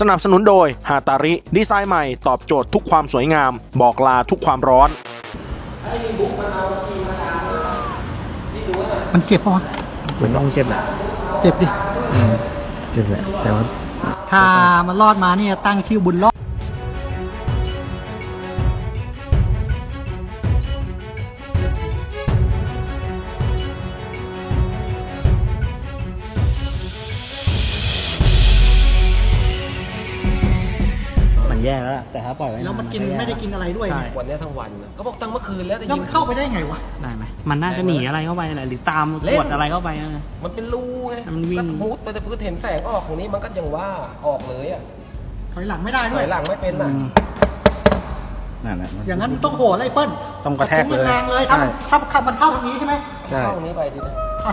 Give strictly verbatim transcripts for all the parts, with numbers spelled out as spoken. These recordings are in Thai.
สนับสนุนโดยฮาตาริดีไซน์ใหม่ตอบโจทย์ทุกความสวยงามบอกลาทุกความร้อนมันเจ็บปะวะเหมือนต้องเจ็บแหละเจ็บดิเจ็บแหละแต่ว่าถ้ามันรอดมาเนี่ยตั้งคิวบุญรอดแย่แล้วแต่ถ้าปล่อยไว้แล้วมันกินไม่ได้กินอะไรด้วยวันนี้ทั้งวันเขาบอกตั้งเมื่อคืนแล้วแต่ยิงเข้าไปได้ไงวะได้ไหมมันน่าจะหนีอะไรเข้าไปแหละหรือตามกดอะไรเข้าไปมันเป็นรูไงมันวิ่งมุดไปแต่พื้นเห็นแสงออกของนี้มันก็ยังว่าออกเลยอ่ะถอยหลังไม่ได้ด้วยถอยหลังไม่เป็นอ่ะนั่นแหละอย่างนั้นต้องโหดไล่เปิ้ลต้องกระแทกเลยแรงเลยถ้าถ้าขับมันเข้าทางนี้ใช่ไหมเข้าทางนี้ไปดิ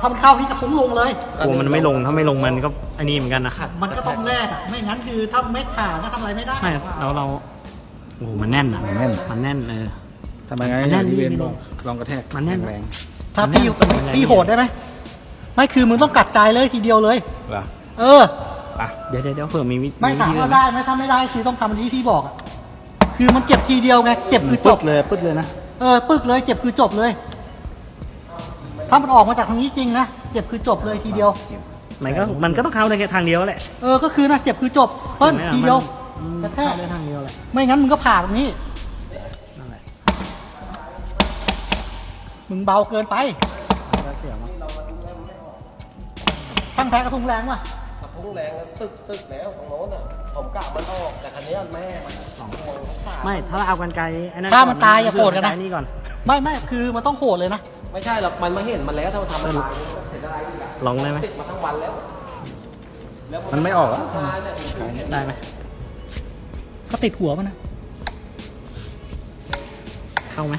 ถ้ามันเข้านี่จะคุ้งลงเลยโอ้มันไม่ลงถ้าไม่ลงมันก็อันนี้เหมือนกันนะมันก็ต้องแลกไม่งั้นคือถ้าไม่ขาดก็ทำอะไรไม่ได้แล้วเราโอ้มันแน่นอ่ะมันแน่นมันแน่นเออทำไมไงแน่นที่เบนลองกระแทกมันแน่นแรงถ้าพี่พี่โหดได้ไหมไม่คือมึงต้องกัดใจเลยทีเดียวเลยเหรอเออเดี๋ยวเดี๋ยวเผื่อมีวิธีไม่ถามว่าได้ไหมถ้าไม่ได้คือต้องทำอย่างที่พี่บอกคือมันเจ็บทีเดียวไงเจ็บคือจบเลยปึ๊ดเลยนะเออปึ๊ดเลยเจ็บคือจบเลยถ้ามันออกมาจากทางนี้จริงนะเจ็บคือจบเลยทีเดียวมันก็มันก็ต้องเข้าในทางเดียวแหละเออก็คือนะเจ็บคือจบเพิ่นทีเดียวแต่แค่ในทางเดียวแหละไม่งั้นมึงก็ผ่าตรงนี้มึงเบาเกินไปข้างแท้กระทุ้งแรงว่ะกระทุ้งแรงแล้วตึกตึกแล้วของโน้นอ่ะผมกะมันออกแต่คันนี้แม่มันสองคนไม่ถ้าเราเอากันไกลถ้ามันตายอย่าโกรธกันนะนี่ก่อนไม่ไม่คือมันต้องโกรธเลยนะไม่ใช่หรอกมันมาเห็นมันแล้วถ้ามันทำมันเห็นอะไรลองได้ไหมติดมาทั้งวันแล้วมันไม่ออกได้ไหมก็ติดหัวมันนะเข้าไหม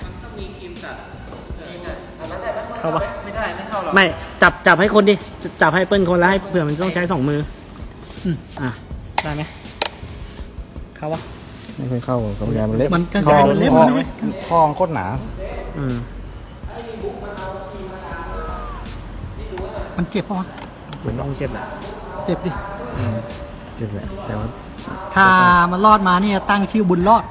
เข้าปะไม่ได้ไม่เข้าหรอกไม่จับจับให้คนดิจับให้เปิ้ลคนแล้วให้เผื่อมันต้องใช้สองมืออ่ะได้ไหมเข้าปะไม่เคยเข้ากับยามันเล็บมันกันยามันเล็บมันพองโคตรหนาอืมมันเจ็บปะวะเหมือนต้องเจ็บแหละเจ็บดิเจ็บแหละแต่ว่าถ้ามันรอดมาเนี่ยตั้งคิวบุญรอด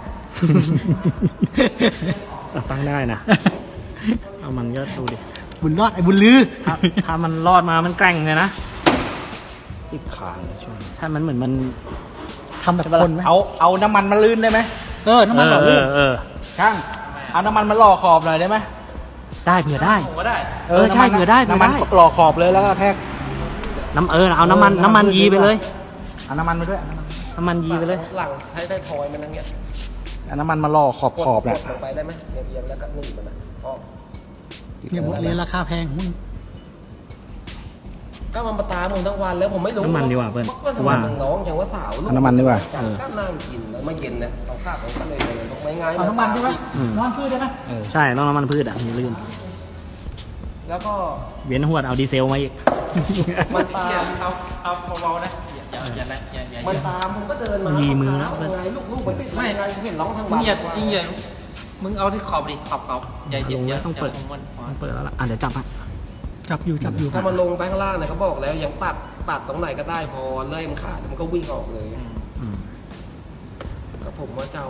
ตั้งได้นะเอามันยอดดูดิบุญรอดไอ้บุญลือถ้ามันรอดมามันแกร่งเลยนะติดขาเลยช่วงถ้ามันเหมือนมันทำแบบคนไหมเอาเอาน้ำมันมาลื่นได้ไหมเออน้ำมันหล่อลื่นช่างเอาน้ำมันมาหล่อขอบหน่อยได้ไหมได้เผื่อได้เออใช่เผื่อได้น้ำมันหล่อขอบเลยแล้วก็แทกน้ำเออเอาน้ำมันน้ำมันยีไปเลยเอาน้ำมันไปด้วยน้ำมันยีไปเลยหลังให้ได้คอยมันอย่างเงี้ยเอาน้ำมันมาหล่อขอบขอบเนี่ยไปได้ไหมเอียงแล้วก็นุ่มมันนะอ๋อเนี่ยมุดเรียนราคาแพงมึงก็มันตามึงทั้งวันแล้วผมไม่รู้น้ำมันดีกว่าเพื่อนว่าน้องอย่างว่าสาวน้ำมันดีกว่าก็นั่งกินแล้วมาเย็นนะเอาข้าวของกันเลยเลยต้องไม่ง่ายน้ำมันใช่ไหมน้ำมันพืชได้ไหมใช่น้ำมันพืชอ่ะมันลื่นแล้วก็เวียนหัวเอาดีเซลมาอีกมันตาเอาเอาเบาๆนะอย่าอย่าอย่าอย่ามันตามึงก็เดินมายีมือแล้วไงลูกๆมันติดไม่ไงเห็นร้องทั้งวันยิ่งยิ่งยิ่งมึงเอาที่ขอบดิขอบขอบใหญ่ใหญ่ต้องเปิดต้องเปิดแล้วล่ะอ่ะเดี๋ยวจับอ่ะจับอยู่จับอยู่ถ้ามันลงไปข้างล่างเนี่ยเขาบอกแล้วยังตัดตัดตรงไหนก็ได้พอเลื่อยมันขาดมันก็วิ่งออกเลยก็ผมว่าเจ้า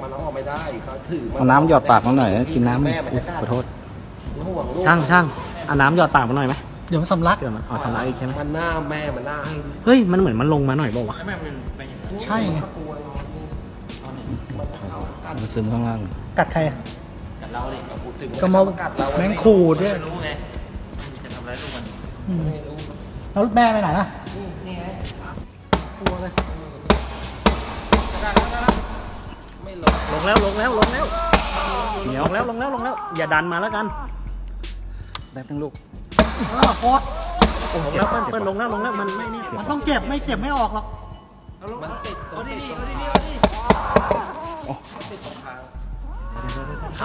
มันเอาออกไม่ได้เขาถือน้ำหยอดปากมันหน่อยกินน้ำขอโทษช่างช่างเอาน้ำหยอดปากมันหน่อยไหมเดี๋ยวมันสำลักเดี๋ยวมันอ๋อสำลักอีกใช่ไหมมันหน้าแม่มันหน้าให้เฮ้ยมันเหมือนมันลงมาหน่อยบอกว่าใช่ไงมันซึมข้างล่างกัดใครกัดเราเลยก็มากัดเราแมงคูดด้วยแล้วแม่ไปไหนล่ะนี่ไงกลัวเลยลงแล้วลงแล้วลงแล้วลงแล้วลงแล้วลงแล้วอย่าดันมาแล้วกันแบบนึงลูกโคตรลงแล้วเปิ้ลลงแล้วลงแล้วมันไม่นี่มันต้องเจ็บไม่เจ็บไม่ออกหรอกมันติดตัวนี่นี่นี่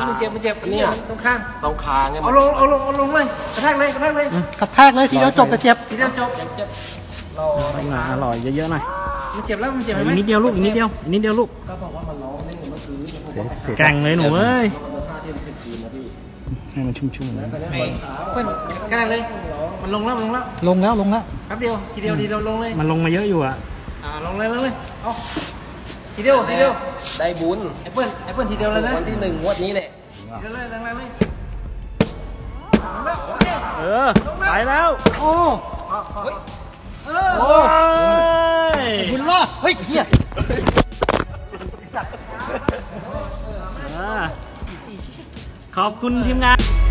มันเจ็บมันเจ็บเนี่ยตรงข้างตรงคางเนี่ยเอาลงเอาลงเอาลงเลยกระแทกเลยกระแทกเลยกระแทกเลยทีเดียวจบกระเจ็บทีเดียวจบรออร่อยเยอะๆหน่อยมันเจ็บแล้วมันเจ็บไหมนิดเดียวลูกนิดเดียวนิดเดียวลูกก็บอกว่ามันร้องได้หนูเมื่อคืนแกงเลยหนูเอ้ยให้มันชุ่มๆนะเพื่อนกระแทกเลยมันลงแล้วลงแล้วลงแล้วลงแล้วแป๊บเดียวทีเดียวทีเดียวลงเลยมันลงมาเยอะอยู่อะ อ่าลงเลยลงเลยเอาทีเดียวทีเดียวได้บุญแอปเปิ้ลแอปเปิ้ลทีเดียวเลยนะวันที่หนึ่งวันนี้แหละเยอะเลยแรงๆเลยเออไปแล้วโอ้โอ้ยบุญรอดเฮ้ยเฮียขอบคุณทีมงาน